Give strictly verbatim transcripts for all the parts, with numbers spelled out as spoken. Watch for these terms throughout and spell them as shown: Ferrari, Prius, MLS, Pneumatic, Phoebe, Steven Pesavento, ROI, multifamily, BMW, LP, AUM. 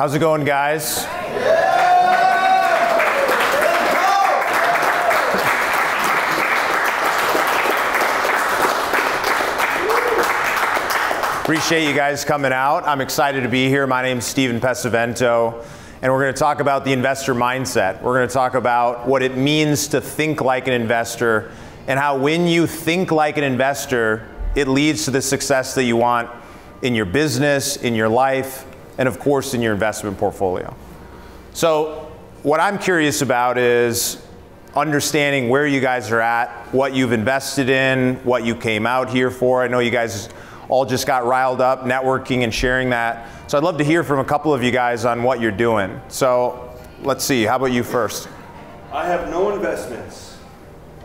How's it going, guys? Appreciate you guys coming out. I'm excited to be here. My name's Steven Pesavento, and we're going to talk about the investor mindset. We're going to talk about what it means to think like an investor and how when you think like an investor, it leads to the success that you want in your business, in your life, and of course in your investment portfolio. So what I'm curious about is understanding where you guys are at, what you've invested in, what you came out here for. I know you guys all just got riled up, networking and sharing that. So I'd love to hear from a couple of you guys on what you're doing. So let's see, how about you first? I have no investments.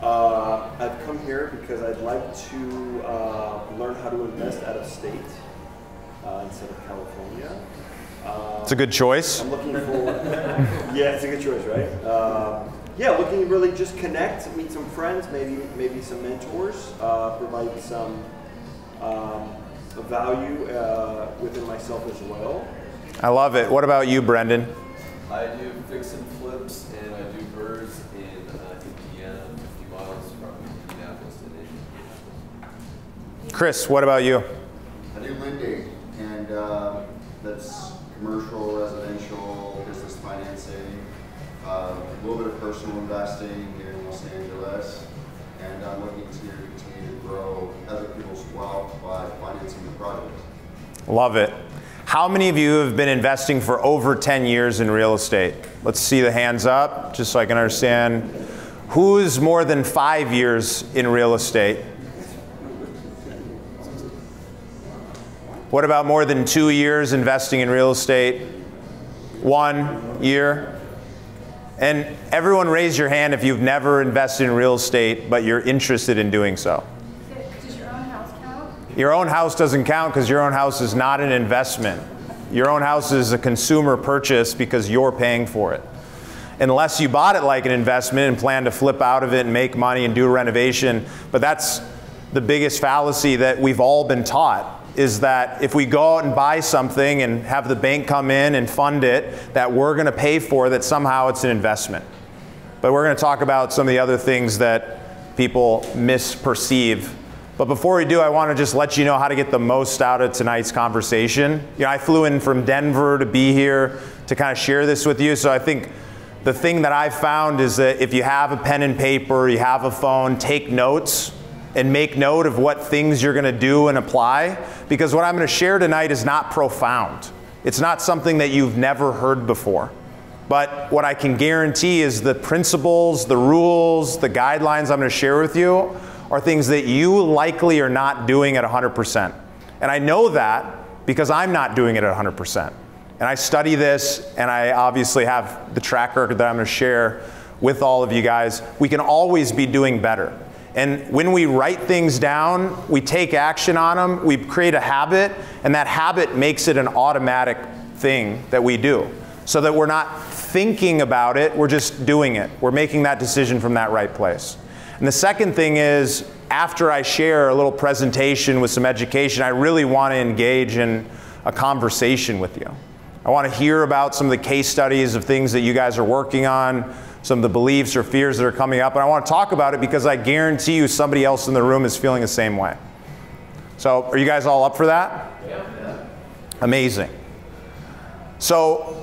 Uh, I've come here because I'd like to uh, learn how to invest out of state uh, instead of California. Uh, it's a good choice. I'm looking for, yeah, it's a good choice, right? Uh, yeah, looking to really just connect, meet some friends, maybe, maybe some mentors, uh, provide some Um, value uh, within myself as well. I love it. What about you, Brendan? I do fix and flips, and I do birds in uh, Indiana, fifty miles from Indianapolis and Indianapolis. Chris, what about you? I do lending, and uh, that's commercial, residential, business financing, uh, a little bit of personal investing here in Los Angeles, and I'm looking to continue to grow other people's wealth by financing the project. Love it. How many of you have been investing for over ten years in real estate? Let's see the hands up, just so I can understand. Who's more than five years in real estate? What about more than two years investing in real estate? One year? And everyone raise your hand if you've never invested in real estate, but you're interested in doing so. Does your own house count? Your own house doesn't count because your own house is not an investment. Your own house is a consumer purchase because you're paying for it. Unless you bought it like an investment and plan to flip out of it and make money and do a renovation. But that's the biggest fallacy that we've all been taught, is that if we go out and buy something and have the bank come in and fund it, that we're going to pay for, that somehow it's an investment. But we're going to talk about some of the other things that people misperceive. But before we do, I want to just let you know how to get the most out of tonight's conversation. You know, I flew in from Denver to be here to kind of share this with you. So I think the thing that I've found is that if you have a pen and paper, you have a phone, take notes and make note of what things you're gonna do and apply, because what I'm gonna share tonight is not profound. It's not something that you've never heard before. But what I can guarantee is the principles, the rules, the guidelines I'm gonna share with you are things that you likely are not doing at one hundred percent. And I know that because I'm not doing it at one hundred percent. And I study this, and I obviously have the track record that I'm gonna share with all of you guys. We can always be doing better. And when we write things down, we take action on them, we create a habit, and that habit makes it an automatic thing that we do. So that we're not thinking about it, we're just doing it. We're making that decision from that right place. And the second thing is, after I share a little presentation with some education, I really want to engage in a conversation with you. I want to hear about some of the case studies of things that you guys are working on, some of the beliefs or fears that are coming up, and I want to talk about it because I guarantee you somebody else in the room is feeling the same way. So are you guys all up for that? Yeah. Amazing. So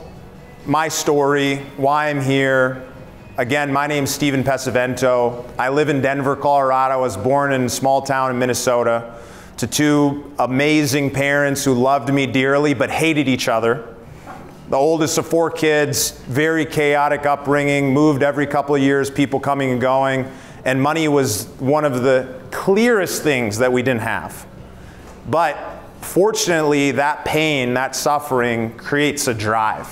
my story, why I'm here. Again, my name's Steven Pesavento. I live in Denver, Colorado. I was born in a small town in Minnesota to two amazing parents who loved me dearly but hated each other. The oldest of four kids, very chaotic upbringing, moved every couple of years, people coming and going, and money was one of the clearest things that we didn't have. But fortunately, that pain, that suffering creates a drive.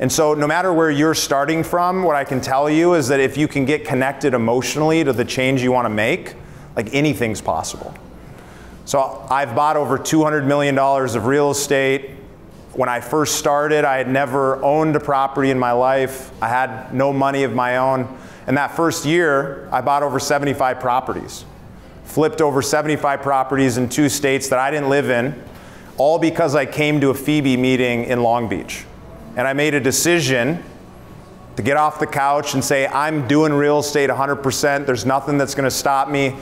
And so no matter where you're starting from, what I can tell you is that if you can get connected emotionally to the change you want to make, like anything's possible. So I've bought over two hundred million dollars of real estate. When I first started, I had never owned a property in my life. I had no money of my own. And that first year, I bought over seventy-five properties. Flipped over seventy-five properties in two states that I didn't live in, all because I came to a Phoebe meeting in Long Beach. and I made a decision to get off the couch and say, I'm doing real estate one hundred percent, there's nothing that's gonna stop me.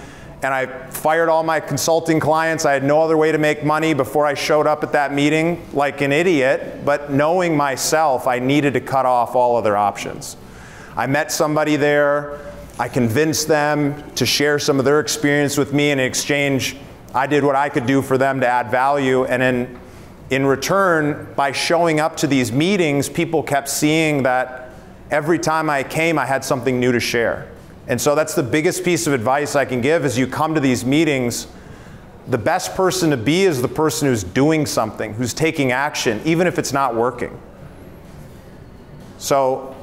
And I fired all my consulting clients. I had no other way to make money before I showed up at that meeting like an idiot, but knowing myself, I needed to cut off all other options. I met somebody there. I convinced them to share some of their experience with me. In exchange, I did what I could do for them to add value. And in, in return, by showing up to these meetings, people kept seeing that every time I came, I had something new to share. And so that's the biggest piece of advice I can give is you come to these meetings, the best person to be is the person who's doing something, who's taking action, even if it's not working. So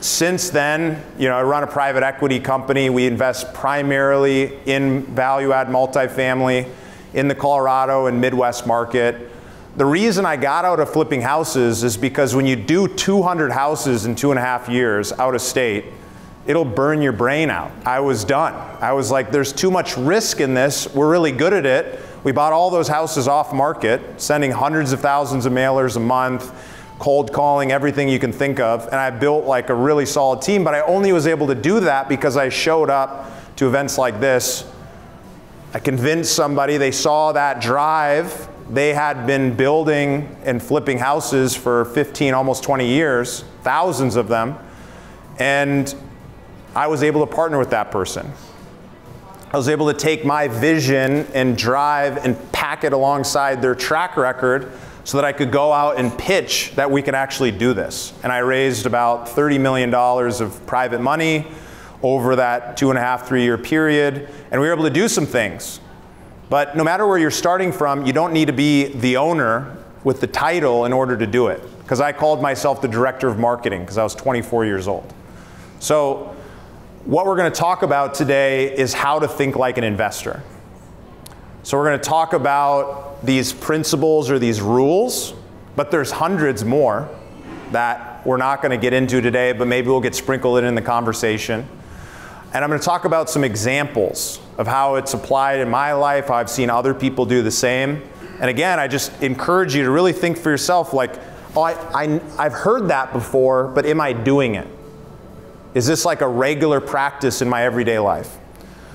since then, you know, I run a private equity company. We invest primarily in value-add multifamily in the Colorado and Midwest market. The reason I got out of flipping houses is because when you do two hundred houses in two and a half years out of state, it'll burn your brain out. I was done. I was like, there's too much risk in this. We're really good at it. We bought all those houses off market, sending hundreds of thousands of mailers a month, cold calling, everything you can think of. And I built like a really solid team, but I only was able to do that because I showed up to events like this. I convinced somebody, they saw that drive. They had been building and flipping houses for fifteen, almost twenty years, thousands of them. And I was able to partner with that person. I was able to take my vision and drive and pack it alongside their track record so that I could go out and pitch that we could actually do this. And I raised about thirty million dollars of private money over that two and a half, three year period. And we were able to do some things. But no matter where you're starting from, you don't need to be the owner with the title in order to do it. Because I called myself the director of marketing because I was twenty-four years old. So what we're going to talk about today is how to think like an investor. So we're going to talk about these principles or these rules, but there's hundreds more that we're not going to get into today, but maybe we'll get sprinkled in in the conversation. And I'm going to talk about some examples of how it's applied in my life, how I've seen other people do the same. And again, I just encourage you to really think for yourself, like, oh, I, I, I've heard that before, but am I doing it? Is this like a regular practice in my everyday life?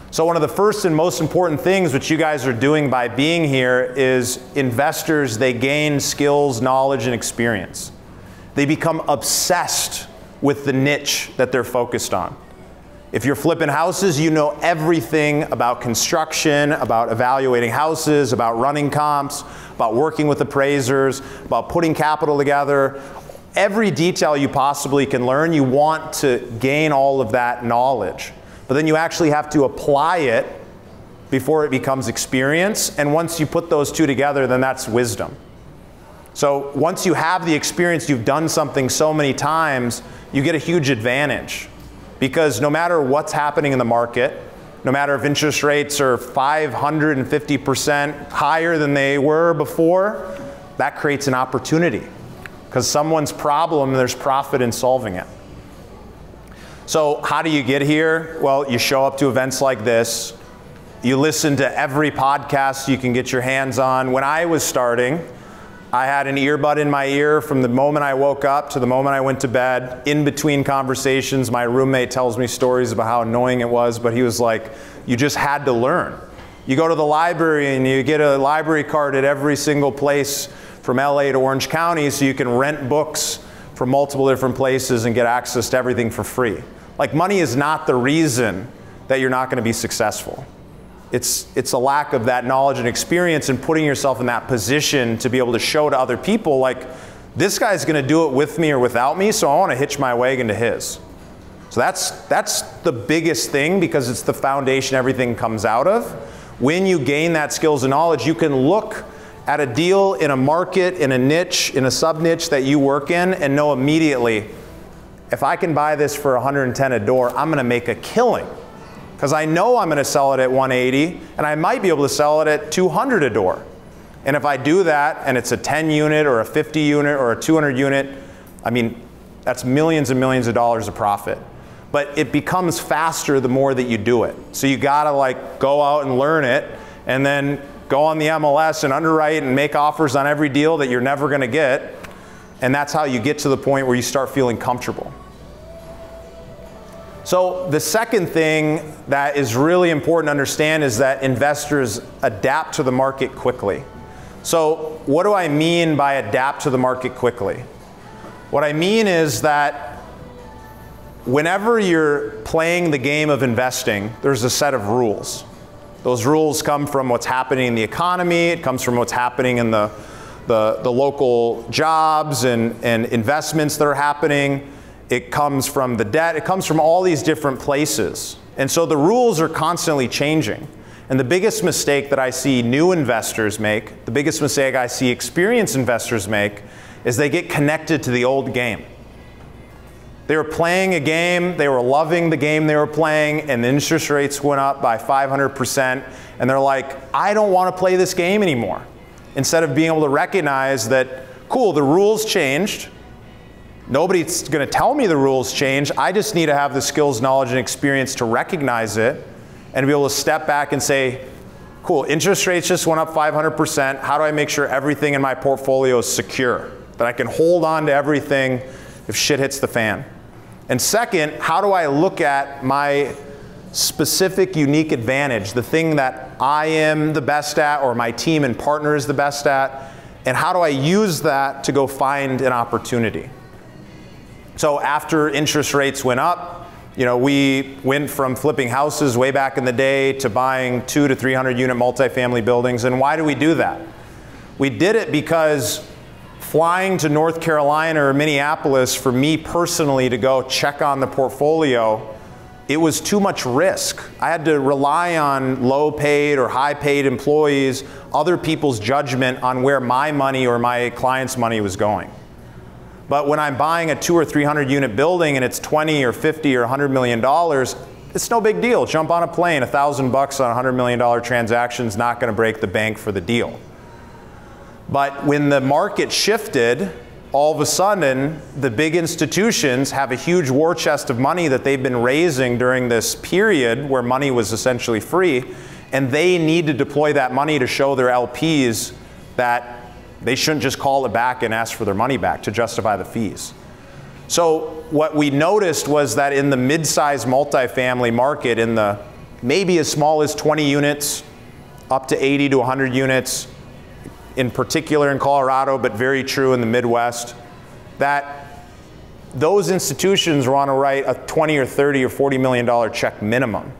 So one of the first and most important things which you guys are doing by being here is investors, they gain skills, knowledge, and experience. They become obsessed with the niche that they're focused on. If you're flipping houses, you know everything about construction, about evaluating houses, about running comps, about working with appraisers, about putting capital together. Every detail you possibly can learn, you want to gain all of that knowledge. But then you actually have to apply it before it becomes experience. And once you put those two together, then that's wisdom. So once you have the experience, you've done something so many times, you get a huge advantage. Because no matter what's happening in the market, no matter if interest rates are five hundred fifty percent higher than they were before, that creates an opportunity. Because someone's problem, there's profit in solving it. So how do you get here? Well, you show up to events like this. You listen to every podcast you can get your hands on. When I was starting, I had an earbud in my ear from the moment I woke up to the moment I went to bed. In between conversations, my roommate tells me stories about how annoying it was, but he was like, you just had to learn. You go to the library and you get a library card at every single place from L A to Orange County, so you can rent books from multiple different places and get access to everything for free. Like, money is not the reason that you're not going to be successful. It's, it's a lack of that knowledge and experience and putting yourself in that position to be able to show to other people, like, this guy's going to do it with me or without me, so I want to hitch my wagon to his. So that's, that's the biggest thing, because it's the foundation everything comes out of. When you gain that skills and knowledge, you can look at a deal in a market, in a niche, in a sub-niche that you work in, and know immediately, if I can buy this for one hundred ten a door, I'm gonna make a killing. Because I know I'm gonna sell it at one eighty, and I might be able to sell it at two hundred a door. And if I do that, and it's a ten unit, or a fifty unit, or a two hundred unit, I mean, that's millions and millions of dollars of profit. But it becomes faster the more that you do it. So you gotta like go out and learn it, and then go on the M L S and underwrite and make offers on every deal that you're never going to get. And that's how you get to the point where you start feeling comfortable. So the second thing that is really important to understand is that investors adapt to the market quickly. So what do I mean by adapt to the market quickly? What I mean is that whenever you're playing the game of investing, there's a set of rules. Those rules come from what's happening in the economy, it comes from what's happening in the, the, the local jobs and, and investments that are happening. It comes from the debt, it comes from all these different places. And so the rules are constantly changing. And the biggest mistake that I see new investors make, the biggest mistake I see experienced investors make, is they get connected to the old game. They were playing a game, they were loving the game they were playing, and the interest rates went up by five hundred percent, and they're like, I don't want to play this game anymore. Instead of being able to recognize that, cool, the rules changed, nobody's going to tell me the rules change, I just need to have the skills, knowledge, and experience to recognize it, and be able to step back and say, cool, interest rates just went up five hundred percent, how do I make sure everything in my portfolio is secure? That I can hold on to everything if shit hits the fan. And second, how do I look at my specific unique advantage, the thing that I am the best at or my team and partner is the best at, and how do I use that to go find an opportunity? So after interest rates went up, you know, we went from flipping houses way back in the day to buying two to three hundred unit multifamily buildings. And why do we do that? We did it because flying to North Carolina or Minneapolis for me personally to go check on the portfolio, it was too much risk. I had to rely on low paid or high paid employees, other people's judgment on where my money or my client's money was going. But when I'm buying a two or three hundred unit building and it's twenty or fifty or a hundred million dollars, it's no big deal. Jump on a plane, a thousand bucks on a hundred million dollar transaction is not going to break the bank for the deal. But when the market shifted, all of a sudden, the big institutions have a huge war chest of money that they've been raising during this period where money was essentially free, and they need to deploy that money to show their L Ps that they shouldn't just call it back and ask for their money back to justify the fees. So what we noticed was that in the mid-sized multifamily market, in the maybe as small as twenty units, up to eighty to a hundred units, in particular in Colorado, but very true in the Midwest, that those institutions want to write a twenty or thirty or forty million dollar check minimum.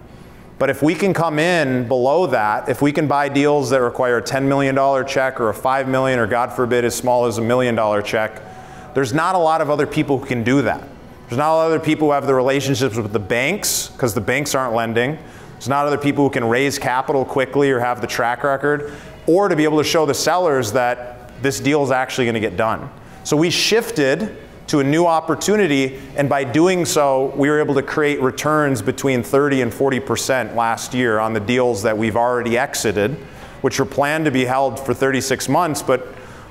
But if we can come in below that, if we can buy deals that require a ten million dollar check or a five million dollar or God forbid as small as a million dollar check, there's not a lot of other people who can do that. There's not a lot of other people who have the relationships with the banks, because the banks aren't lending. There's not other people who can raise capital quickly or have the track record, or to be able to show the sellers that this deal is actually going to get done. So we shifted to a new opportunity, and by doing so, we were able to create returns between thirty and forty percent last year on the deals that we've already exited, which were planned to be held for thirty-six months, but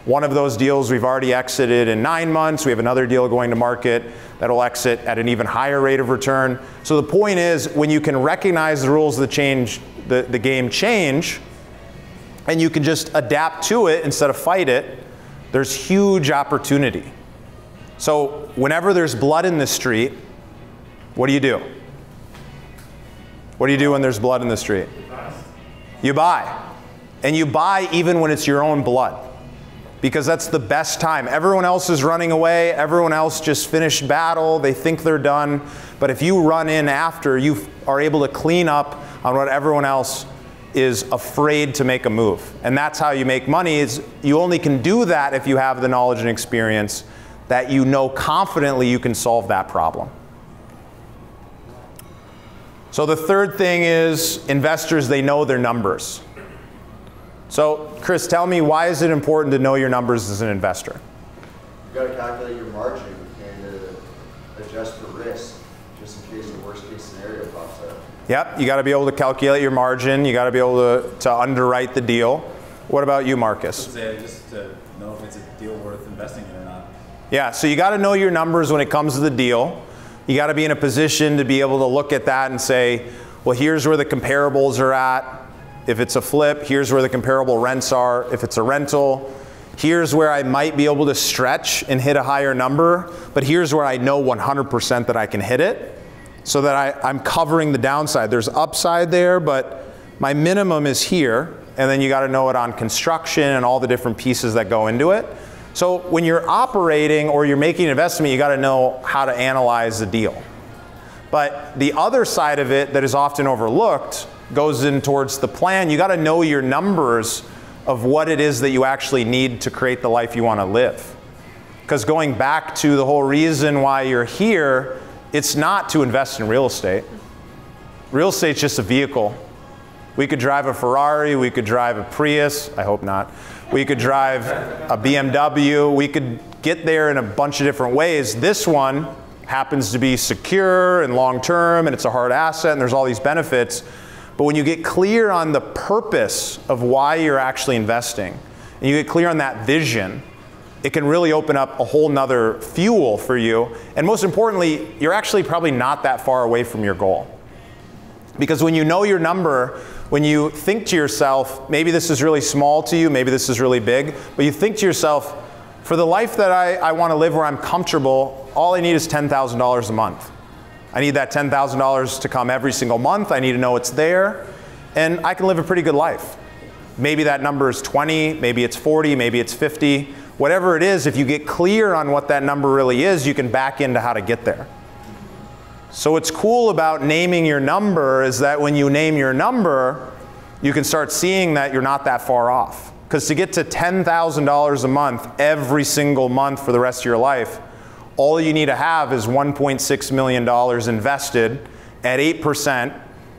one of those deals we've already exited in nine months. We have another deal going to market that'll exit at an even higher rate of return. So the point is, when you can recognize the rules of the, change, the, the game change, and you can just adapt to it instead of fight it, there's huge opportunity. So whenever there's blood in the street, what do you do? What do you do when there's blood in the street? You buy. And you buy even when it's your own blood, because that's the best time. Everyone else is running away. Everyone else just finished battle. They think they're done. But if you run in after, you are able to clean up on what everyone else is afraid to make a move. And that's how you make money, is you only can do that if you have the knowledge and experience that you know confidently you can solve that problem. So the third thing is investors, they know their numbers. So Chris, tell me, why is it important to know your numbers as an investor? You got to calculate your margin and uh, adjust for risk just in case the worst case scenario pops up. Yep, you got to be able to calculate your margin. You got to be able to, to underwrite the deal. What about you, Marcus? I would say just to know if it's a deal worth investing in or not. Yeah, so you got to know your numbers when it comes to the deal. You got to be in a position to be able to look at that and say, well, here's where the comparables are at. If it's a flip, here's where the comparable rents are. If it's a rental, Here's where I might be able to stretch and hit a higher number, but here's where I know one hundred percent that I can hit it, so that I, I'm covering the downside. There's upside there, but my minimum is here, and then you gotta know it on construction and all the different pieces that go into it. So when you're operating or you're making an investment, you gotta know how to analyze the deal. But the other side of it that is often overlooked goes in towards the plan. You gotta know your numbers of what it is that you actually need to create the life you wanna live. Because going back to the whole reason why you're here, it's not to invest in real estate. Real estate's just a vehicle. We could drive a Ferrari, we could drive a Prius, I hope not. We could drive a B M W, we could get there in a bunch of different ways. This one happens to be secure and long-term, and it's a hard asset, and there's all these benefits. But when you get clear on the purpose of why you're actually investing, and you get clear on that vision, it can really open up a whole nother fuel for you. And most importantly, you're actually probably not that far away from your goal. Because when you know your number, when you think to yourself, maybe this is really small to you, maybe this is really big, but you think to yourself, for the life that I, I want to live where I'm comfortable, all I need is ten thousand dollars a month. I need that ten thousand dollars to come every single month. I need to know it's there, and I can live a pretty good life. Maybe that number is twenty, maybe it's forty, maybe it's fifty. Whatever it is, if you get clear on what that number really is, you can back into how to get there. So what's cool about naming your number is that when you name your number, you can start seeing that you're not that far off. Because to get to ten thousand dollars a month every single month for the rest of your life, all you need to have is one point six million dollars invested at eight percent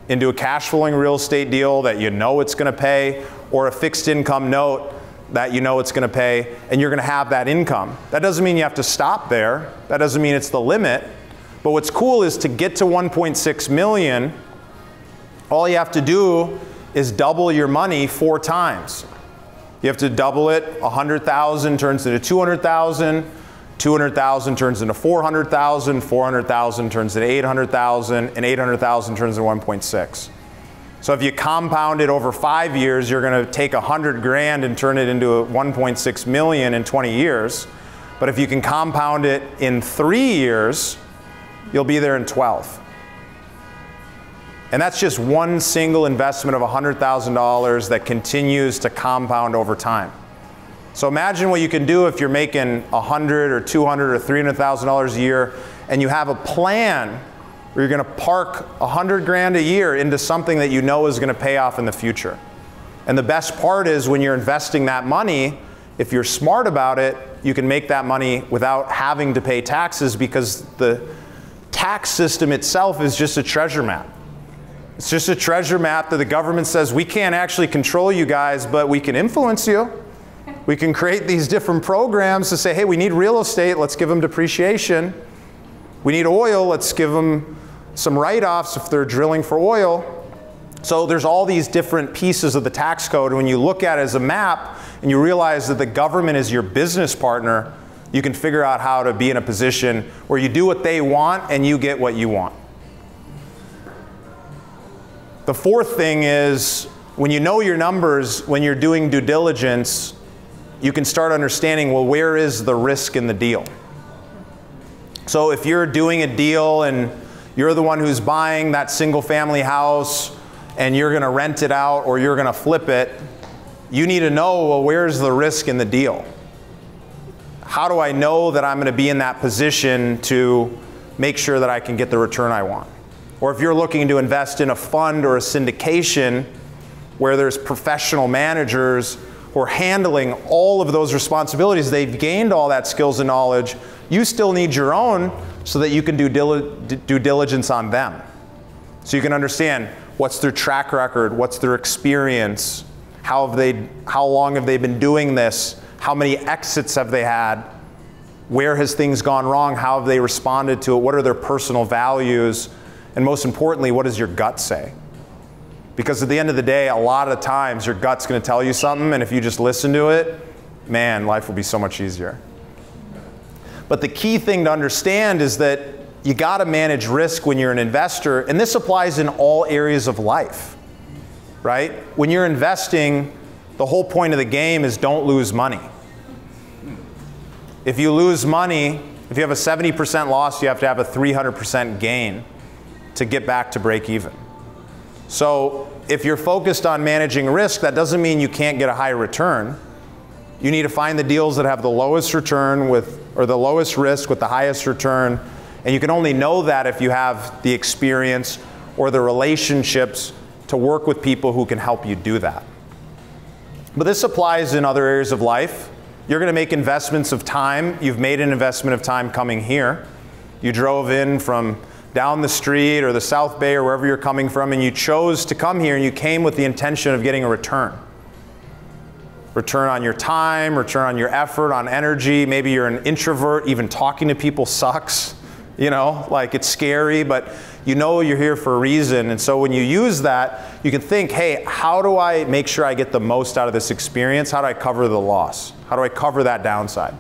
into a cash flowing real estate deal that you know it's going to pay, or a fixed income note that you know it's going to pay, and you're going to have that income. That doesn't mean you have to stop there. That doesn't mean it's the limit. But what's cool is to get to one point six million, all you have to do is double your money four times. You have to double it. one hundred thousand turns into two hundred thousand, two hundred thousand turns into four hundred thousand, four hundred thousand turns into eight hundred thousand, and eight hundred thousand turns into one point six. So if you compound it over five years, you're going to take one hundred grand and turn it into one point six million in twenty years. But if you can compound it in three years, you'll be there in twelve. And that's just one single investment of one hundred thousand dollars that continues to compound over time. So imagine what you can do if you're making one hundred thousand dollars or two hundred thousand dollars or three hundred thousand dollars a year, and you have a plan where you're going to park one hundred grand a year into something that you know is going to pay off in the future. And the best part is when you're investing that money, if you're smart about it, you can make that money without having to pay taxes, because the tax system itself is just a treasure map. It's just a treasure map that the government says, we can't actually control you guys, but we can influence you. We can create these different programs to say, hey, we need real estate, let's give them depreciation. We need oil, let's give them some write-offs if they're drilling for oil. So there's all these different pieces of the tax code. And when you look at it as a map and you realize that the government is your business partner, you can figure out how to be in a position where you do what they want and you get what you want. The fourth thing is, when you know your numbers, when you're doing due diligence, you can start understanding, well, where is the risk in the deal? So if you're doing a deal and you're the one who's buying that single family house and you're gonna rent it out or you're gonna flip it, you need to know, well, where's the risk in the deal? How do I know that I'm going to be in that position to make sure that I can get the return I want? Or if you're looking to invest in a fund or a syndication where there's professional managers who are handling all of those responsibilities, they've gained all that skills and knowledge, you still need your own so that you can do due diligence on them. So you can understand, what's their track record, what's their experience, how have they, how long have they been doing this, how many exits have they had? Where has things gone wrong? How have they responded to it? What are their personal values? And most importantly, what does your gut say? Because at the end of the day, a lot of times your gut's going to tell you something, and if you just listen to it, man, life will be so much easier. But the key thing to understand is that you got to manage risk when you're an investor, and this applies in all areas of life, right? When you're investing, the whole point of the game is don't lose money. If you lose money, if you have a seventy percent loss, you have to have a three hundred percent gain to get back to break even. So if you're focused on managing risk, that doesn't mean you can't get a high return. You need to find the deals that have the lowest return with, or the lowest risk with the highest return. And you can only know that if you have the experience or the relationships to work with people who can help you do that. But this applies in other areas of life. You're going to make investments of time. You've made an investment of time coming here. You drove in from down the street or the South Bay or wherever you're coming from, and you chose to come here, and you came with the intention of getting a return. Return on your time, return on your effort, on energy. Maybe you're an introvert. Even talking to people sucks. You know, like it's scary, but you know you're here for a reason. And so when you use that, you can think, hey, how do I make sure I get the most out of this experience? How do I cover the loss? How do I cover that downside?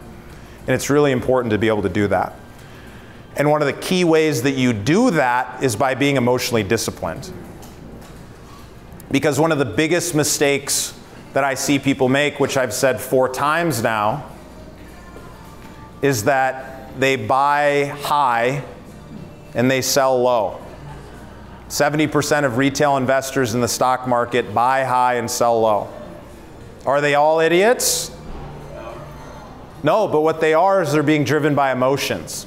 And it's really important to be able to do that. And one of the key ways that you do that is by being emotionally disciplined. Because one of the biggest mistakes that I see people make, which I've said four times now, is that they buy high and they sell low. seventy percent of retail investors in the stock market buy high and sell low. Are they all idiots? No, but what they are is they're being driven by emotions.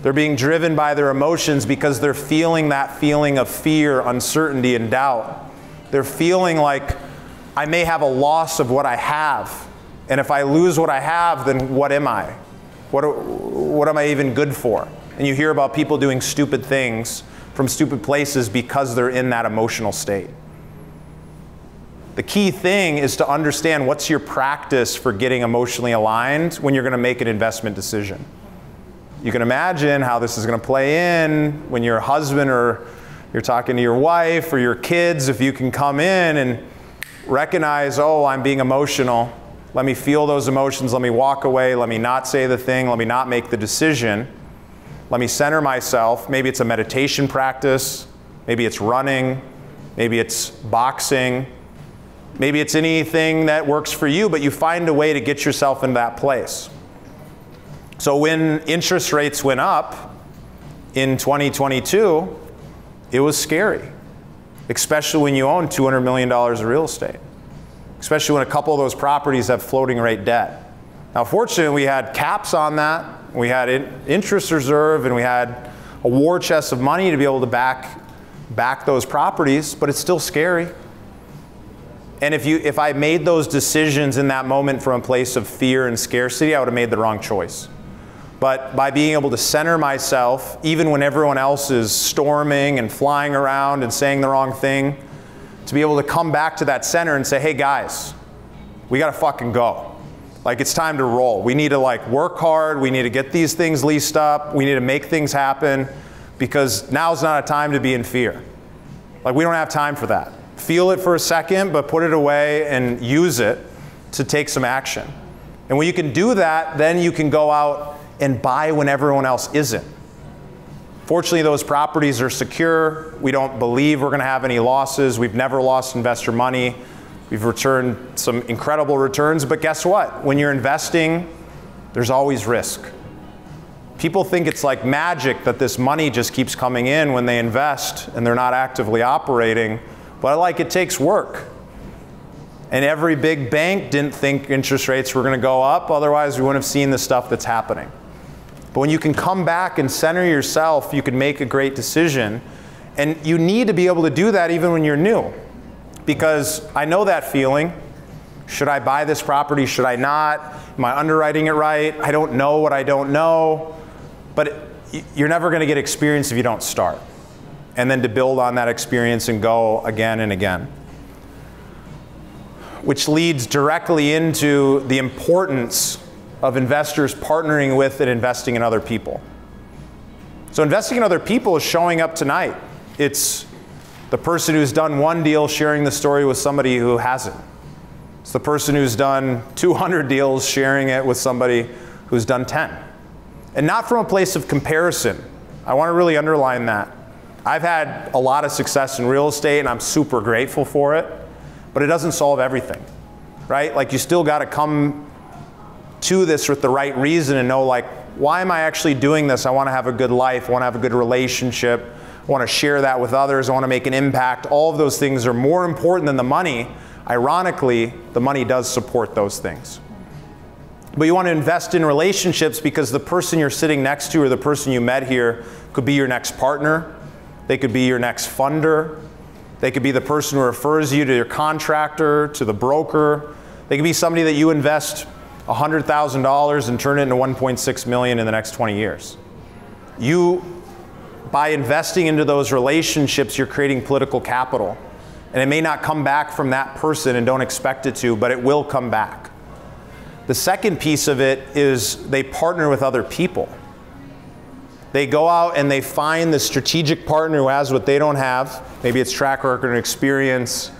They're being driven by their emotions because they're feeling that feeling of fear, uncertainty, and doubt. They're feeling like, I may have a loss of what I have. And if I lose what I have, then what am I? What, what am I even good for? And you hear about people doing stupid things from stupid places because they're in that emotional state. The key thing is to understand what's your practice for getting emotionally aligned when you're going to make an investment decision. You can imagine how this is going to play in when you're a husband or you're talking to your wife or your kids. If you can come in and recognize, oh, I'm being emotional. Let me feel those emotions. Let me walk away. Let me not say the thing. Let me not make the decision. Let me center myself. Maybe it's a meditation practice. Maybe it's running. Maybe it's boxing. Maybe it's anything that works for you, but you find a way to get yourself in that place. So when interest rates went up in twenty twenty-two, it was scary, especially when you own two hundred million dollars of real estate, especially when a couple of those properties have floating rate debt. Now, fortunately, we had caps on that. We had interest reserve, and we had a war chest of money to be able to back, back those properties, but it's still scary. And if, you, if I made those decisions in that moment from a place of fear and scarcity, I would have made the wrong choice. But by being able to center myself, even when everyone else is storming and flying around and saying the wrong thing, to be able to come back to that center and say, hey guys, we gotta fucking go. Like, it's time to roll. We need to like work hard. We need to get these things leased up. We need to make things happen, because now's not a time to be in fear. Like, we don't have time for that. Feel it for a second, but put it away and use it to take some action. And when you can do that, then you can go out and buy when everyone else isn't. Fortunately, those properties are secure. We don't believe we're gonna have any losses. We've never lost investor money. We've returned some incredible returns, but guess what? When you're investing, there's always risk. People think it's like magic that this money just keeps coming in when they invest and they're not actively operating, but like, it takes work. And every big bank didn't think interest rates were gonna go up, otherwise we wouldn't have seen the stuff that's happening. But when you can come back and center yourself, you can make a great decision. And you need to be able to do that even when you're new. Because I know that feeling. Should I buy this property? Should I not? Am I underwriting it right? I don't know what I don't know. But it, you're never gonna get experience if you don't start. And then to build on that experience and go again and again. Which leads directly into the importance of investors partnering with and investing in other people. So investing in other people is showing up tonight. It's the person who's done one deal sharing the story with somebody who hasn't. It's the person who's done two hundred deals sharing it with somebody who's done ten. And not from a place of comparison. I want to really underline that. I've had a lot of success in real estate, and I'm super grateful for it, but it doesn't solve everything, right? Like, you still got to come to this with the right reason and know, like, why am I actually doing this? I want to have a good life, I want to have a good relationship, I want to share that with others, I want to make an impact. All of those things are more important than the money. Ironically, the money does support those things. But you want to invest in relationships because the person you're sitting next to or the person you met here could be your next partner, they could be your next funder, they could be the person who refers you to your contractor, to the broker, they could be somebody that you invest one hundred thousand dollars and turn it into one point six million dollars in the next twenty years. You, by investing into those relationships, you're creating political capital. And it may not come back from that person, and don't expect it to, but it will come back. The second piece of it is they partner with other people. They go out and they find the strategic partner who has what they don't have. Maybe it's track record and experience.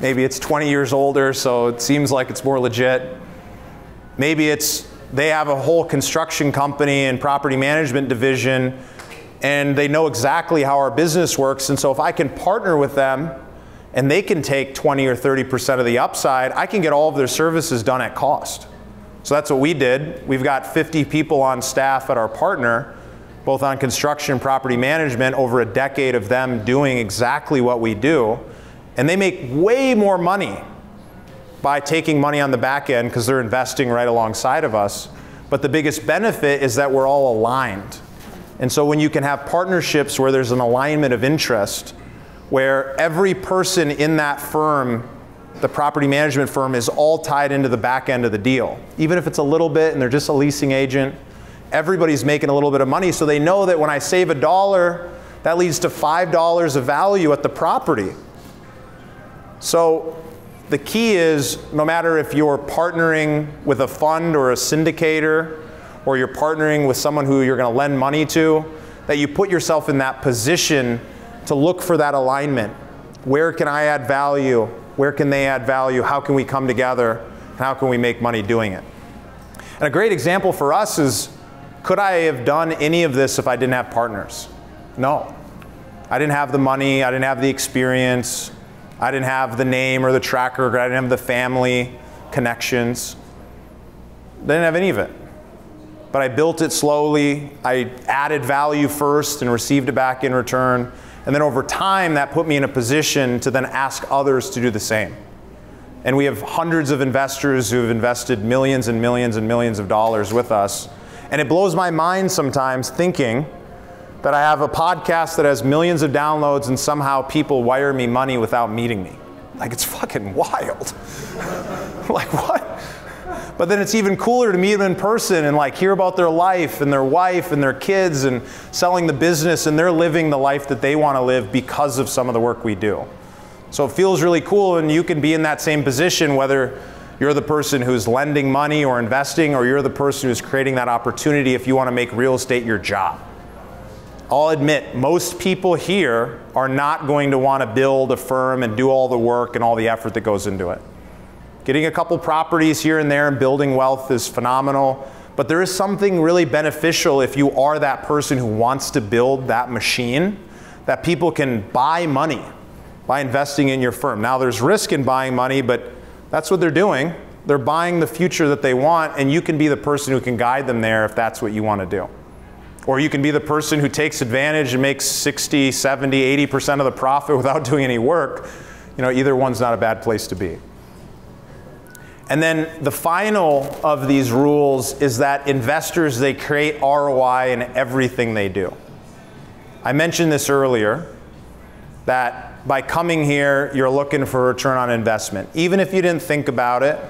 Maybe it's twenty years older, so it seems like it's more legit. Maybe it's they have a whole construction company and property management division, and they know exactly how our business works. And so if I can partner with them and they can take twenty or thirty percent of the upside, I can get all of their services done at cost. So that's what we did. We've got fifty people on staff at our partner, both on construction and property management, over a decade of them doing exactly what we do. And they make way more money by taking money on the back end because they're investing right alongside of us. But the biggest benefit is that we're all aligned. And so when you can have partnerships where there's an alignment of interest, where every person in that firm, the property management firm, is all tied into the back end of the deal. Even if it's a little bit and they're just a leasing agent, everybody's making a little bit of money, so they know that when I save a dollar, that leads to five dollars of value at the property. So the key is, no matter if you're partnering with a fund or a syndicator, or you're partnering with someone who you're going to lend money to, that you put yourself in that position to look for that alignment. Where can I add value? Where can they add value? How can we come together? And how can we make money doing it? And a great example for us is, could I have done any of this if I didn't have partners? No. I didn't have the money, I didn't have the experience, I didn't have the name or the tracker, I didn't have the family connections. I didn't have any of it. But I built it slowly, I added value first and received it back in return. And then over time, that put me in a position to then ask others to do the same. And we have hundreds of investors who have invested millions and millions and millions of dollars with us. And it blows my mind sometimes thinking that I have a podcast that has millions of downloads and somehow people wire me money without meeting me. Like, it's fucking wild. Like, what? But then it's even cooler to meet them in person and like hear about their life and their wife and their kids and selling the business, and they're living the life that they want to live because of some of the work we do. So it feels really cool, and you can be in that same position whether you're the person who's lending money or investing, or you're the person who's creating that opportunity if you want to make real estate your job. I'll admit, most people here are not going to want to build a firm and do all the work and all the effort that goes into it. Getting a couple properties here and there and building wealth is phenomenal, but there is something really beneficial if you are that person who wants to build that machine, that people can buy money by investing in your firm. Now, there's risk in buying money, but that's what they're doing. They're buying the future that they want, and you can be the person who can guide them there if that's what you want to do. Or you can be the person who takes advantage and makes sixty, seventy, eighty percent of the profit without doing any work. You know, either one's not a bad place to be. And then the final of these rules is that investors, they create R O I in everything they do. I mentioned this earlier, that by coming here, you're looking for a return on investment. Even if you didn't think about it,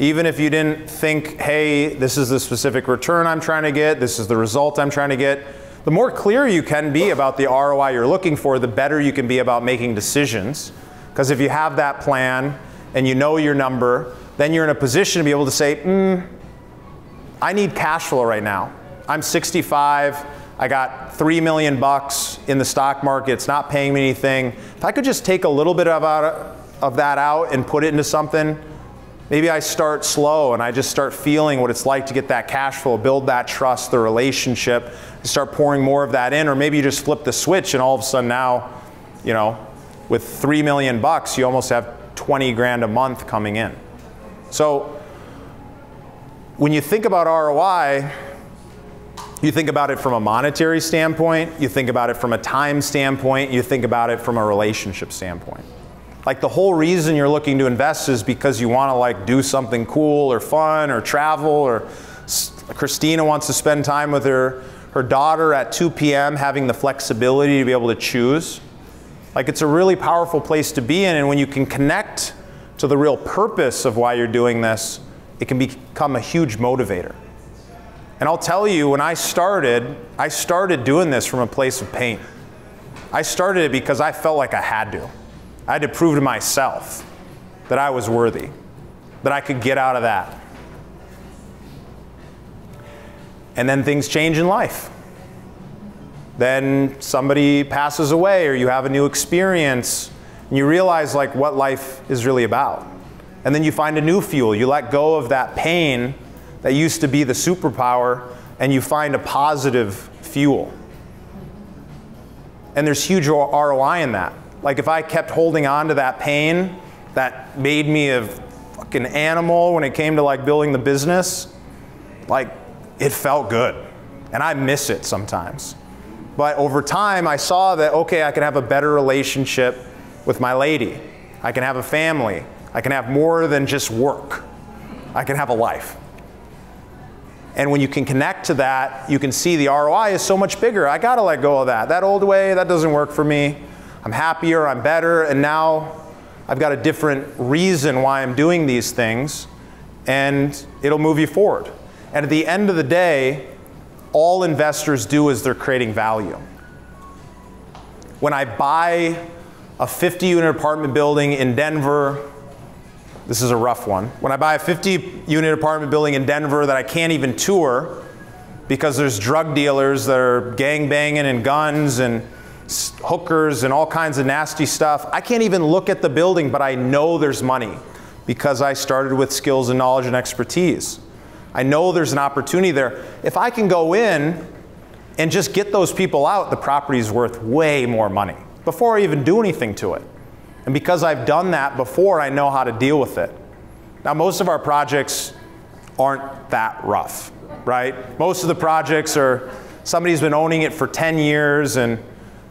even if you didn't think, hey, this is the specific return I'm trying to get, this is the result I'm trying to get, the more clear you can be about the R O I you're looking for, the better you can be about making decisions. Because if you have that plan, and you know your number, then you're in a position to be able to say, mm, I need cash flow right now. I'm sixty-five, I got three million bucks in the stock market, it's not paying me anything. If I could just take a little bit of, out, of that out and put it into something, maybe I start slow and I just start feeling what it's like to get that cash flow, build that trust, the relationship, start pouring more of that in. Or maybe you just flip the switch and all of a sudden now, you know, with three million bucks, you almost have twenty grand a month coming in. So when you think about R O I, you think about it from a monetary standpoint, you think about it from a time standpoint, you think about it from a relationship standpoint. Like the whole reason you're looking to invest is because you want to like do something cool or fun or travel, or Christina wants to spend time with her, her daughter at two P M having the flexibility to be able to choose. Like it's a really powerful place to be in, and when you can connect to the real purpose of why you're doing this, it can become a huge motivator. And I'll tell you, when I started, I started doing this from a place of pain. I started it because I felt like I had to. I had to prove to myself that I was worthy, that I could get out of that. And then things change in life. Then somebody passes away, or you have a new experience, and you realize like what life is really about. And then you find a new fuel. You let go of that pain that used to be the superpower, and you find a positive fuel. And there's huge R O I in that. Like if I kept holding on to that pain that made me a fucking animal when it came to like building the business, like it felt good. And I miss it sometimes. But over time I saw that, okay, I can have a better relationship with my lady. I can have a family. I can have more than just work. I can have a life. And when you can connect to that, you can see the R O I is so much bigger. I gotta let go of that. That old way, that doesn't work for me. I'm happier, I'm better, and now I've got a different reason why I'm doing these things, and it'll move you forward. And at the end of the day, all investors do is they're creating value. When I buy a fifty unit apartment building in Denver, this is a rough one. When I buy a fifty unit apartment building in Denver that I can't even tour because there's drug dealers that are gang banging and guns and hookers and all kinds of nasty stuff. I can't even look at the building, but I know there's money because I started with skills and knowledge and expertise. I know there's an opportunity there. If I can go in and just get those people out, the property's worth way more money before I even do anything to it. And because I've done that before, I know how to deal with it. Now, most of our projects aren't that rough, right? Most of the projects are somebody's been owning it for ten years and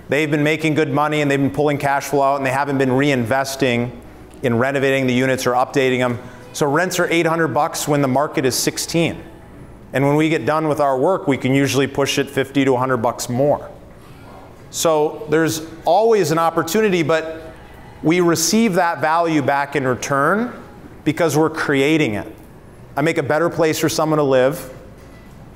they've been making good money and they've been pulling cash flow out and they haven't been reinvesting in renovating the units or updating them. So rents are eight hundred bucks when the market is sixteen. And when we get done with our work, we can usually push it fifty to a hundred bucks more. So there's always an opportunity, but we receive that value back in return because we're creating it. I make a better place for someone to live,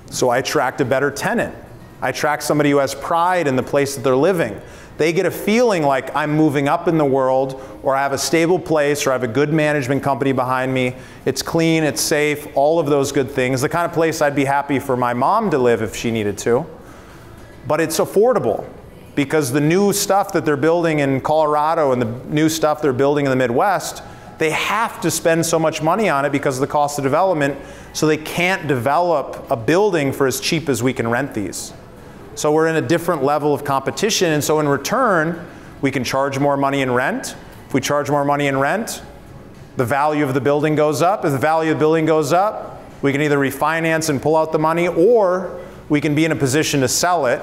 so I attract a better tenant. I attract somebody who has pride in the place that they're living. They get a feeling like I'm moving up in the world, or I have a stable place, or I have a good management company behind me. It's clean, it's safe, all of those good things. The kind of place I'd be happy for my mom to live if she needed to. But it's affordable because the new stuff that they're building in Colorado and the new stuff they're building in the Midwest, they have to spend so much money on it because of the cost of development, so they can't develop a building for as cheap as we can rent these. So we're in a different level of competition, and so in return, we can charge more money in rent. If we charge more money in rent, the value of the building goes up. If the value of the building goes up, we can either refinance and pull out the money, or we can be in a position to sell it.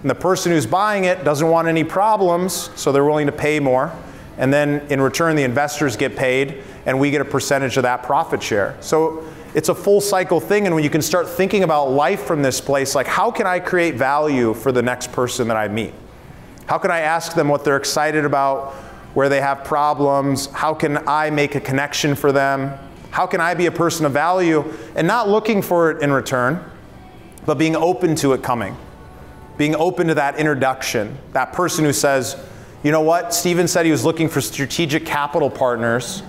And the person who's buying it doesn't want any problems, so they're willing to pay more. And then in return, the investors get paid, and we get a percentage of that profit share. So it's a full cycle thing, and when you can start thinking about life from this place, like how can I create value for the next person that I meet? How can I ask them what they're excited about, where they have problems? How can I make a connection for them? How can I be a person of value? And not looking for it in return, but being open to it coming. Being open to that introduction, that person who says, you know what, Steven said he was looking for strategic capital partners.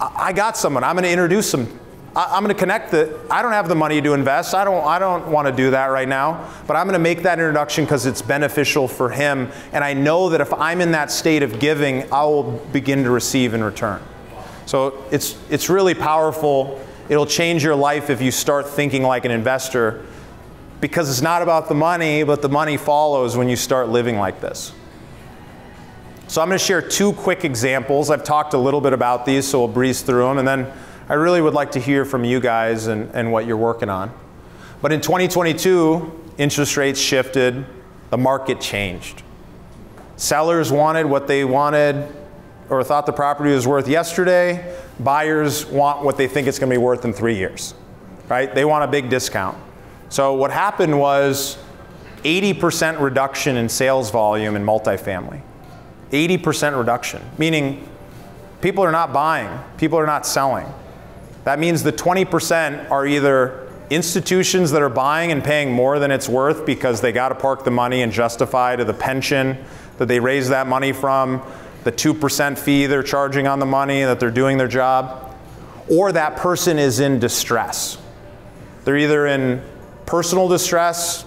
I got someone, I'm gonna introduce them. I'm gonna connect the, I don't have the money to invest, I don't, I don't wanna do that right now, but I'm gonna make that introduction because it's beneficial for him, and I know that if I'm in that state of giving, I will begin to receive in return. So it's, it's really powerful. It'll change your life if you start thinking like an investor, because it's not about the money, but the money follows when you start living like this. So I'm going to share two quick examples. I've talked a little bit about these, so we'll breeze through them, and then I really would like to hear from you guys and, and what you're working on. But in twenty twenty-two, interest rates shifted, the market changed. Sellers wanted what they wanted or thought the property was worth yesterday. Buyers want what they think it's gonna be worth in three years, right? They want a big discount. So what happened was eighty percent reduction in sales volume in multifamily. eighty percent reduction, meaning people are not buying, people are not selling. That means the twenty percent are either institutions that are buying and paying more than it's worth because they gotta park the money and justify to the pension that they raised that money from, the two percent fee they're charging on the money, that they're doing their job, or that person is in distress. They're either in personal distress,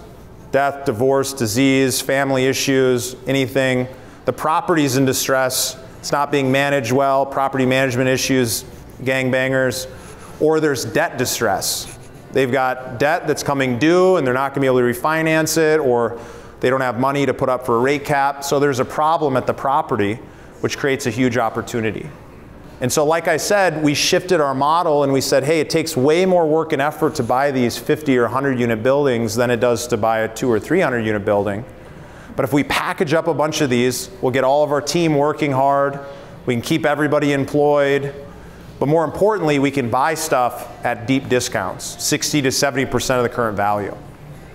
death, divorce, disease, family issues, anything. The property's in distress, it's not being managed well, property management issues, gangbangers, or there's debt distress. They've got debt that's coming due and they're not gonna be able to refinance it, or they don't have money to put up for a rate cap, so there's a problem at the property, which creates a huge opportunity. And so like I said, we shifted our model and we said, hey, it takes way more work and effort to buy these fifty or one hundred unit buildings than it does to buy a two or three hundred unit building. But if we package up a bunch of these, we'll get all of our team working hard, we can keep everybody employed, but more importantly, we can buy stuff at deep discounts, sixty to seventy percent of the current value.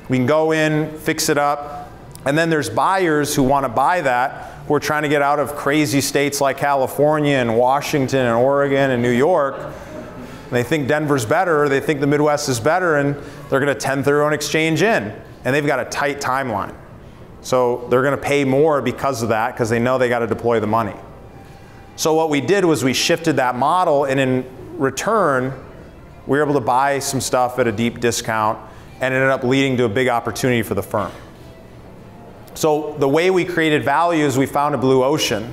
We can go in, fix it up, and then there's buyers who wanna buy that. We're trying to get out of crazy states like California and Washington and Oregon and New York. And they think Denver's better, they think the Midwest is better, and they're gonna tend their own exchange in. And they've got a tight timeline. So they're gonna pay more because of that, because they know they gotta deploy the money. So what we did was we shifted that model, and in return, we were able to buy some stuff at a deep discount, and it ended up leading to a big opportunity for the firm. So the way we created value is we found a blue ocean.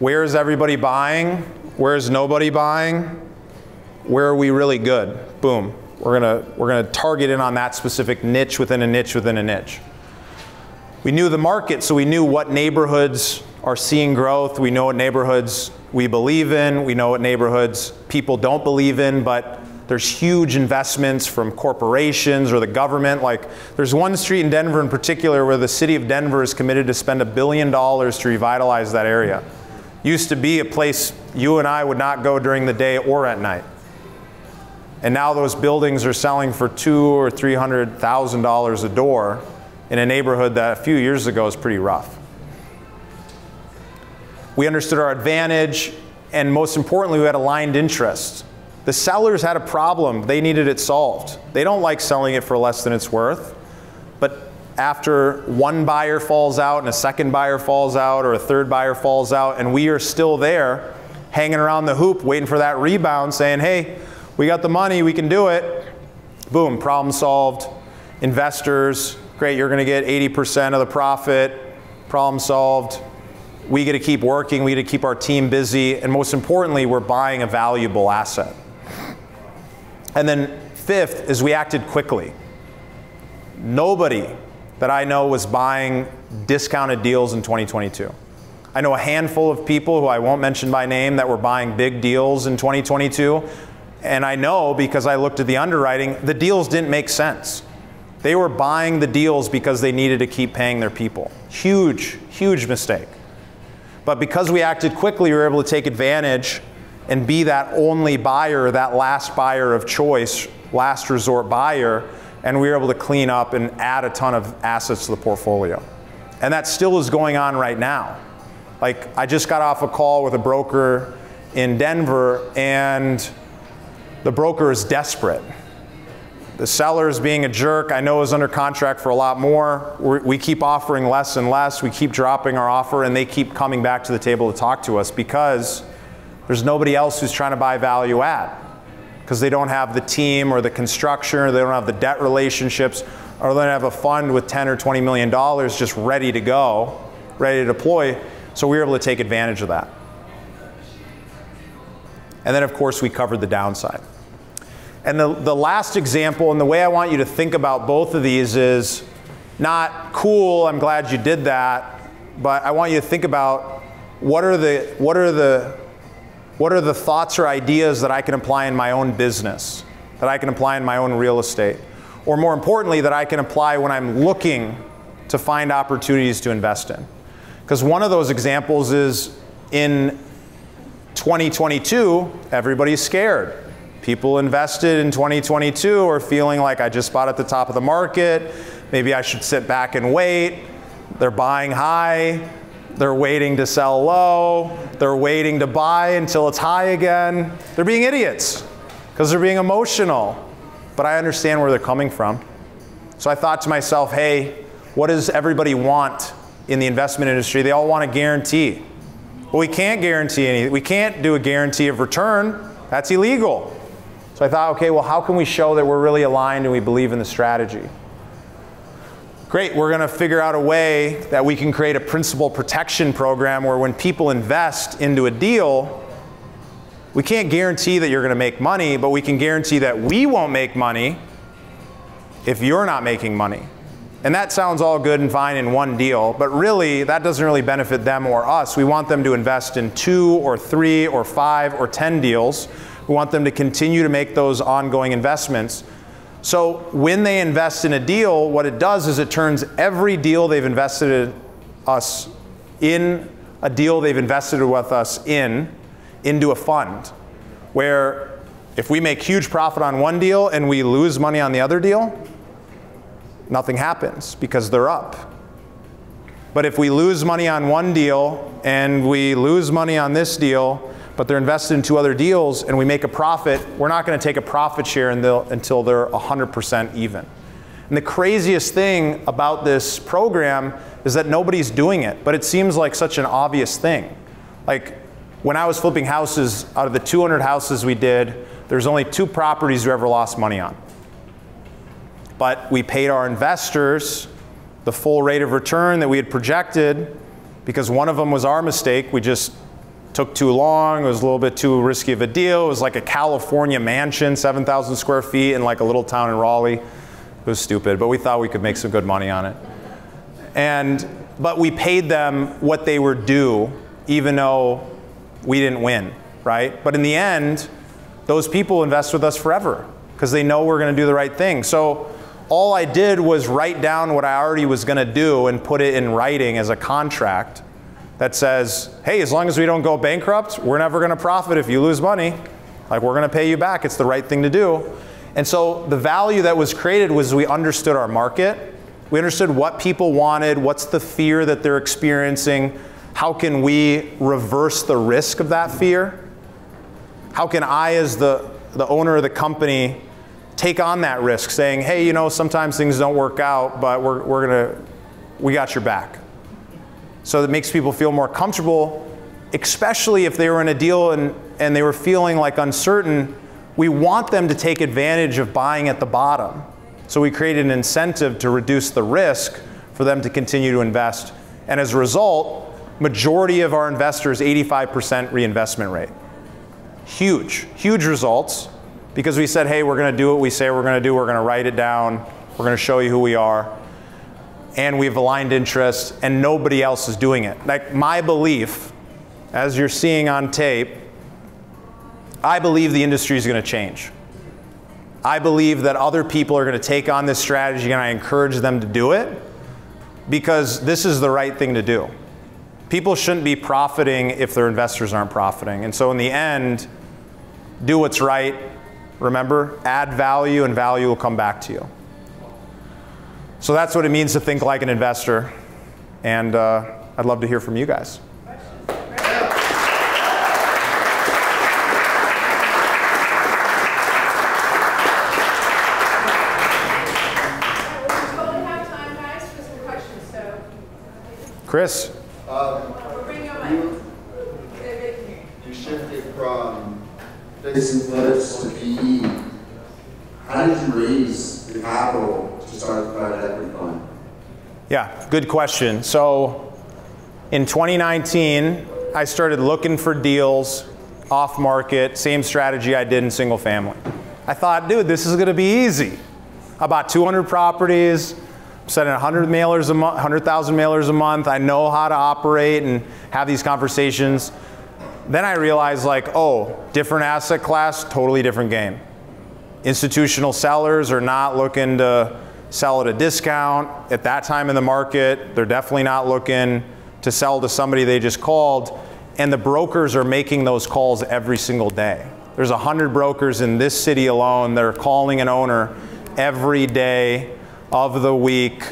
Where is everybody buying? Where is nobody buying? Where are we really good? Boom. We're gonna, we're gonna target in on that specific niche within a niche within a niche. We knew the market, so we knew what neighborhoods are seeing growth. We know what neighborhoods we believe in. We know what neighborhoods people don't believe in, but there's huge investments from corporations or the government. Like, there's one street in Denver in particular where the city of Denver is committed to spend a billion dollars to revitalize that area. Used to be a place you and I would not go during the day or at night. And now those buildings are selling for two or three hundred thousand dollars a door in a neighborhood that a few years ago was pretty rough. We understood our advantage, and most importantly, we had aligned interests. The sellers had a problem, they needed it solved. They don't like selling it for less than it's worth, but after one buyer falls out and a second buyer falls out or a third buyer falls out and we are still there hanging around the hoop waiting for that rebound saying, hey, we got the money, we can do it. Boom, problem solved. Investors, great, you're gonna get eighty percent of the profit, problem solved. We get to keep working, we get to keep our team busy, and most importantly, we're buying a valuable asset. And then fifth is we acted quickly. Nobody that I know was buying discounted deals in twenty twenty-two. I know a handful of people who I won't mention by name that were buying big deals in twenty twenty-two. And I know because I looked at the underwriting, the deals didn't make sense. They were buying the deals because they needed to keep paying their people. Huge, huge mistake. But because we acted quickly, we were able to take advantage and be that only buyer, that last buyer of choice, last resort buyer, and we were able to clean up and add a ton of assets to the portfolio. And that still is going on right now. Like, I just got off a call with a broker in Denver, and the broker is desperate. The seller is being a jerk. I know is under contract for a lot more. We're, we keep offering less and less. We keep dropping our offer, and they keep coming back to the table to talk to us because there's nobody else who's trying to buy value add, because they don't have the team or the construction, or they don't have the debt relationships, or they don't have a fund with ten or twenty million dollars just ready to go, ready to deploy. So we were able to take advantage of that. And then of course we covered the downside. And the, the last example, and the way I want you to think about both of these is not cool, I'm glad you did that, but I want you to think about what are the, what are the What are the thoughts or ideas that I can apply in my own business, that I can apply in my own real estate, or more importantly, that I can apply when I'm looking to find opportunities to invest in? Because one of those examples is in twenty twenty-two, everybody's scared. People invested in twenty twenty-two are feeling like, I just bought at the top of the market, maybe I should sit back and wait. They're buying high, they're waiting to sell low, they're waiting to buy until it's high again. They're being idiots because they're being emotional. But I understand where they're coming from. So I thought to myself, hey, what does everybody want in the investment industry? They all want a guarantee. Well, we can't guarantee anything. We can't do a guarantee of return. That's illegal. So I thought, okay, well, how can we show that we're really aligned and we believe in the strategy? Great, we're gonna figure out a way that we can create a principal protection program where when people invest into a deal, we can't guarantee that you're gonna make money, but we can guarantee that we won't make money if you're not making money. And that sounds all good and fine in one deal, but really, that doesn't really benefit them or us. We want them to invest in two or three or five or ten deals. We want them to continue to make those ongoing investments. So when they invest in a deal, what it does is it turns every deal they've invested in us in, a deal they've invested with us in, into a fund. Where if we make huge profit on one deal and we lose money on the other deal, nothing happens because they're up. But if we lose money on one deal and we lose money on this deal, but they're invested in two other deals and we make a profit, we're not gonna take a profit share until they're one hundred percent even. And the craziest thing about this program is that nobody's doing it, but it seems like such an obvious thing. Like when I was flipping houses, out of the two hundred houses we did, there's only two properties we ever lost money on. But we paid our investors the full rate of return that we had projected because one of them was our mistake. We just took too long, it was a little bit too risky of a deal. It was like a California mansion, seven thousand square feet in like a little town in Raleigh. It was stupid, but we thought we could make some good money on it. And, but we paid them what they were due, even though we didn't win, right? But in the end, those people invest with us forever because they know we're gonna do the right thing. So all I did was write down what I already was gonna do and put it in writing as a contract that says, hey, as long as we don't go bankrupt, we're never gonna profit if you lose money. Like, we're gonna pay you back, it's the right thing to do. And so the value that was created was we understood our market, we understood what people wanted, what's the fear that they're experiencing, how can we reverse the risk of that fear? How can I, as the, the owner of the company, take on that risk, saying, hey, you know, sometimes things don't work out, but we're, we're gonna, we got your back. So that makes people feel more comfortable, especially if they were in a deal and, and they were feeling like uncertain. We want them to take advantage of buying at the bottom. So we created an incentive to reduce the risk for them to continue to invest. And as a result, majority of our investors, eighty-five percent reinvestment rate. Huge, huge results, because we said, hey, we're gonna do what we say we're gonna do, we're gonna write it down, we're gonna show you who we are. And we've aligned interests, and nobody else is doing it. Like, my belief, as you're seeing on tape, I believe the industry is gonna change. I believe that other people are gonna take on this strategy, and I encourage them to do it because this is the right thing to do. People shouldn't be profiting if their investors aren't profiting. And so in the end, do what's right. Remember, add value and value will come back to you. So that's what it means to think like an investor, and uh, I'd love to hear from you guys. We totally have time, guys, for some questions. So, Chris, um, you, you shifted from fixing flips to P E. How did you raise the capital? Yeah, good question. So in twenty nineteen, I started looking for deals off market, same strategy I did in single family. I thought, dude, this is gonna be easy. I bought two hundred properties, I'm sending one hundred mailers a month, one hundred thousand mailers a month. I know how to operate and have these conversations. Then I realized, like, oh, different asset class, totally different game. Institutional sellers are not looking to sell at a discount at that time in the market. They're definitely not looking to sell to somebody they just called. And the brokers are making those calls every single day. There's one hundred brokers in this city alone that are calling an owner every day of the week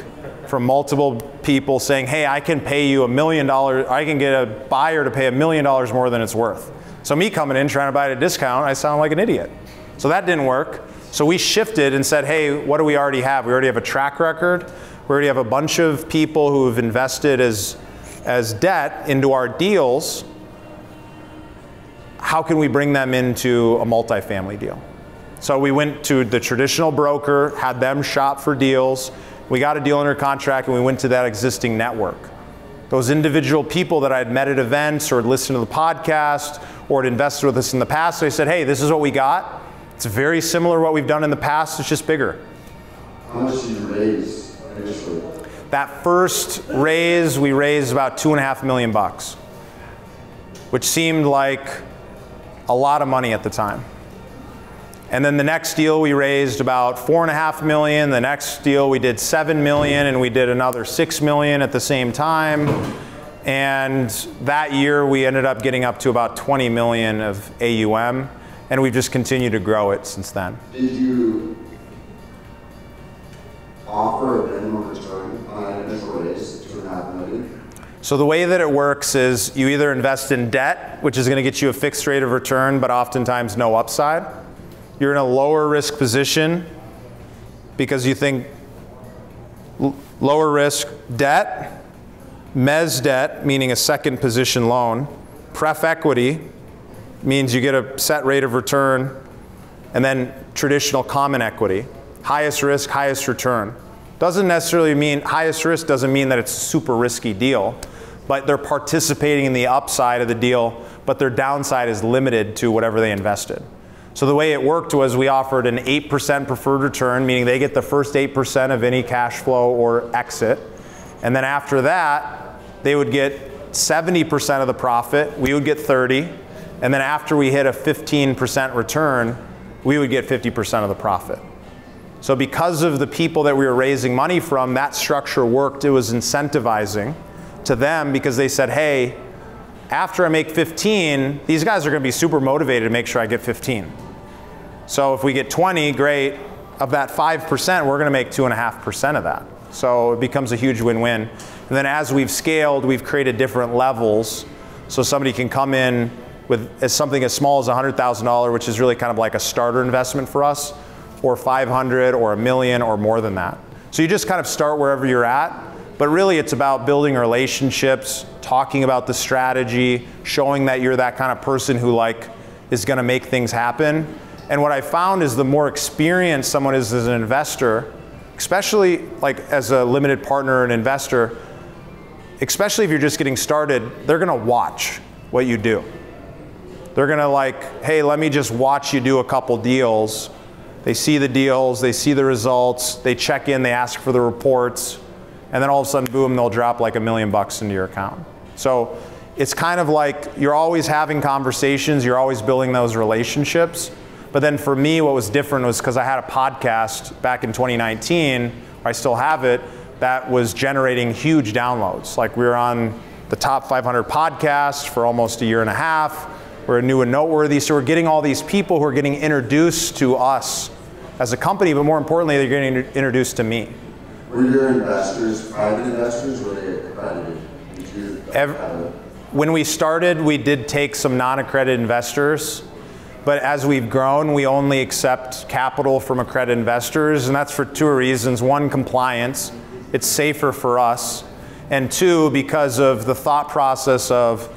from multiple people saying, hey, I can pay you a million dollars, I can get a buyer to pay a million dollars more than it's worth. So me coming in trying to buy at a discount, I sound like an idiot. So that didn't work. So we shifted and said, hey, what do we already have? We already have a track record. We already have a bunch of people who have invested as, as debt into our deals. How can we bring them into a multifamily deal? So we went to the traditional broker, had them shop for deals. We got a deal under contract and we went to that existing network. Those individual people that I had met at events or had listened to the podcast or had invested with us in the past, they said, hey, this is what we got. It's very similar to what we've done in the past, it's just bigger. How much did you raise initially? That first raise, we raised about two and a half million bucks, which seemed like a lot of money at the time. And then the next deal we raised about four and a half million. The next deal we did seven million and we did another six million at the same time. And that year we ended up getting up to about twenty million of A U M, and we've just continued to grow it since then. Did you offer a minimum return on an initial raise of two and a half million? So the way that it works is you either invest in debt, which is going to get you a fixed rate of return, but oftentimes no upside. You're in a lower risk position because you think lower risk debt, mezz debt, meaning a second position loan, pref equity means you get a set rate of return, and then traditional common equity. Highest risk, highest return. Doesn't necessarily mean, highest risk doesn't mean that it's a super risky deal, but they're participating in the upside of the deal, but their downside is limited to whatever they invested. So the way it worked was we offered an eight percent preferred return, meaning they get the first eight percent of any cash flow or exit. And then after that, they would get seventy percent of the profit, we would get thirty. And then after we hit a fifteen percent return, we would get fifty percent of the profit. So because of the people that we were raising money from, that structure worked. It was incentivizing to them because they said, hey, after I make fifteen, these guys are going to be super motivated to make sure I get fifteen. So if we get twenty, great. Of that five percent, we're going to make two point five percent of that. So it becomes a huge win-win. And then as we've scaled, we've created different levels. So somebody can come in with as something as small as one hundred thousand dollars, which is really kind of like a starter investment for us, or five hundred or a million or more than that. So you just kind of start wherever you're at. But really, it's about building relationships, talking about the strategy, showing that you're that kind of person who like is going to make things happen. And what I found is the more experienced someone is as an investor, especially like as a limited partner and investor, especially if you're just getting started, they're going to watch what you do. They're going to like, hey, let me just watch you do a couple deals. They see the deals, they see the results, they check in, they ask for the reports. And then all of a sudden, boom, they'll drop like a million bucks into your account. So it's kind of like you're always having conversations, you're always building those relationships. But then for me, what was different was because I had a podcast back in twenty nineteen, I still have it, that was generating huge downloads. Like we were on the top five hundred podcasts for almost a year and a half. We're new and noteworthy. So we're getting all these people who are getting introduced to us as a company, but more importantly, they're getting introduced to me. Were your investors private investors or were they accredited? Did you Every, when we started, we did take some non-accredited investors, but as we've grown, we only accept capital from accredited investors, and that's for two reasons. One, compliance. It's safer for us. And two, because of the thought process of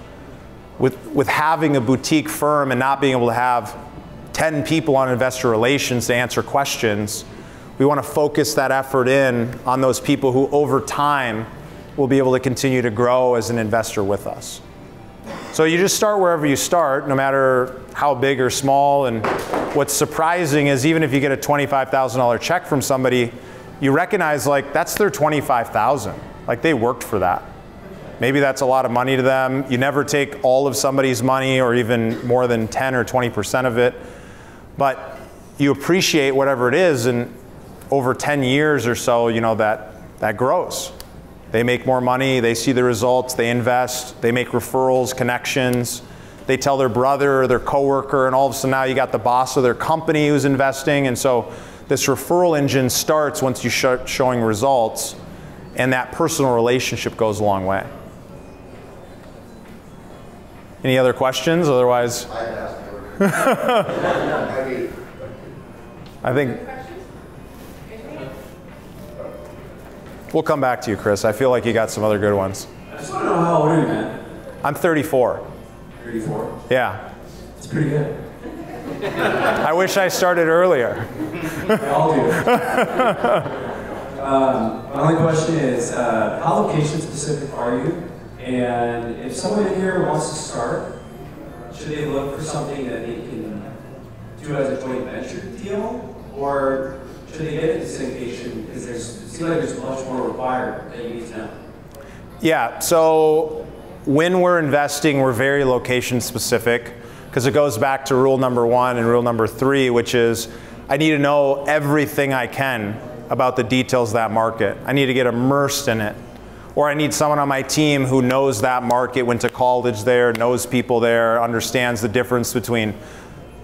with, with having a boutique firm and not being able to have ten people on investor relations to answer questions, we want to focus that effort in on those people who over time will be able to continue to grow as an investor with us. So you just start wherever you start, no matter how big or small. And what's surprising is even if you get a twenty-five thousand dollar check from somebody, you recognize like that's their twenty-five thousand dollars. Like they worked for that. Maybe that's a lot of money to them. You never take all of somebody's money or even more than ten or twenty percent of it, but you appreciate whatever it is, and over ten years or so, you know, that, that grows. They make more money, they see the results, they invest, they make referrals, connections, they tell their brother or their coworker, and all of a sudden now you got the boss of their company who's investing, and so this referral engine starts once you start showing results, and that personal relationship goes a long way. Any other questions? Otherwise, I think we'll come back to you, Chris. I feel like you got some other good ones. I just want to know how old are you, man? I'm thirty-four. thirty-four? Yeah. It's pretty good. I wish I started earlier. I'll do. um, my only question is, uh, how location specific are you? And if someone in here wants to start, should they look for something that they can do as a joint venture deal? Or should they get a syndication, because there's, it seems like there's much more required that you need to know? Yeah, so when we're investing, we're very location specific, because it goes back to rule number one and rule number three, which is I need to know everything I can about the details of that market. I need to get immersed in it. Or I need someone on my team who knows that market, went to college there, knows people there, understands the difference between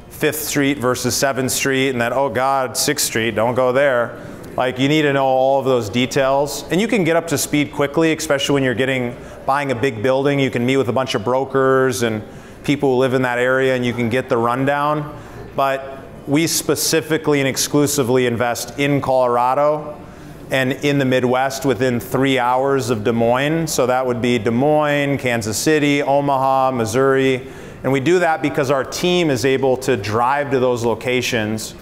fifth street versus seventh street, and that, oh God, sixth street, don't go there. Like, you need to know all of those details. And you can get up to speed quickly, especially when you're getting, buying a big building. You can meet with a bunch of brokers and people who live in that area, and you can get the rundown. But we specifically and exclusively invest in Colorado and in the Midwest within three hours of Des Moines. So that would be Des Moines, Kansas City, Omaha, Missouri. And we do that because our team is able to drive to those locations,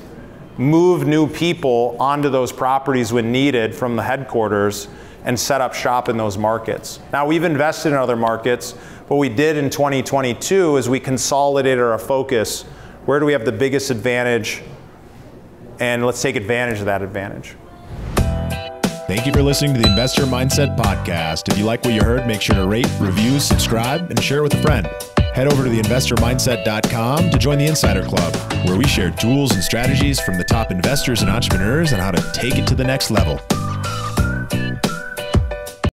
move new people onto those properties when needed from the headquarters, and set up shop in those markets. Now, we've invested in other markets. What we did in twenty twenty-two is we consolidated our focus. Where do we have the biggest advantage? And let's take advantage of that advantage. Thank you for listening to the Investor Mindset Podcast. If you like what you heard, make sure to rate, review, subscribe, and share with a friend. Head over to the investor mindset dot com to join the Insider Club, where we share tools and strategies from the top investors and entrepreneurs on how to take it to the next level.